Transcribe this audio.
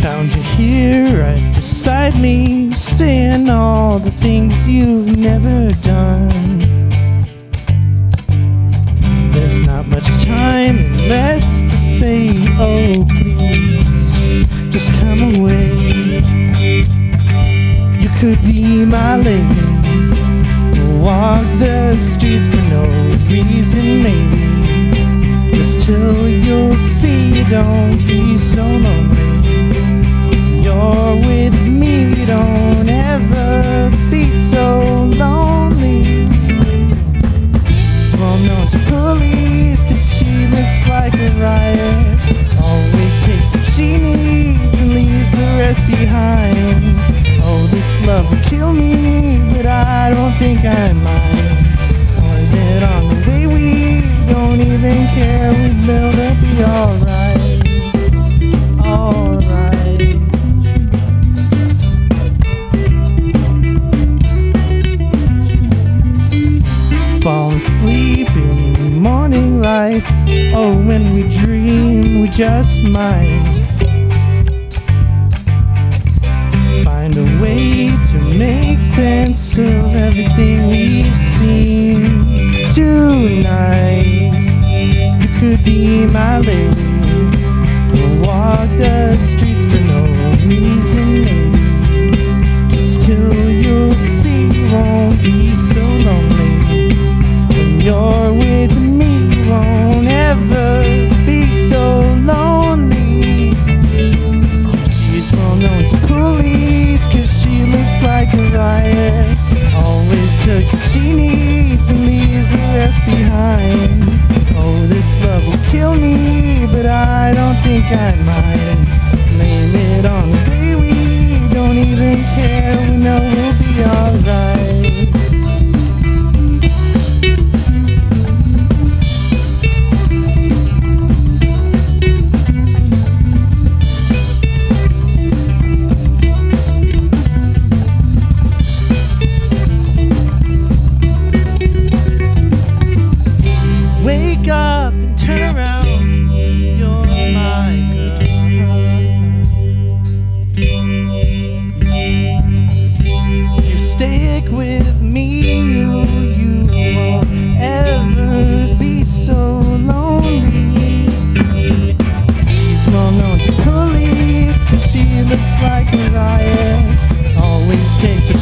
Found you here right beside me, saying all the things you've never done. There's not much time left to say, oh please, just come away. You could be my lady, walk the streets for no reason maybe, just till you'll see you don't be so lonely. You're with me, don't ever be so lonely. Sworn known to police, 'cause she looks like a riot. Always takes what she needs and leaves the rest behind. Oh, this love will kill me, but I don't think I mind. Pointed on the way we don't even care, we will be alright. Alright. Fall asleep in morning light. Oh, when we dream, we just might find a way to make sense of everything we've seen tonight. You could be my lady, we'll walk the streets for no reason maybe, just till you'll see you won't be so lonely. You're with me, you won't ever be so lonely. She's well known to police, 'cause she looks like a riot. Always takes what she needs and leaves the rest behind. Oh, this love will kill me, but I don't think I mind. Blame it on the way we don't even care, we know we'll be alright. Looks like a riot, always takes a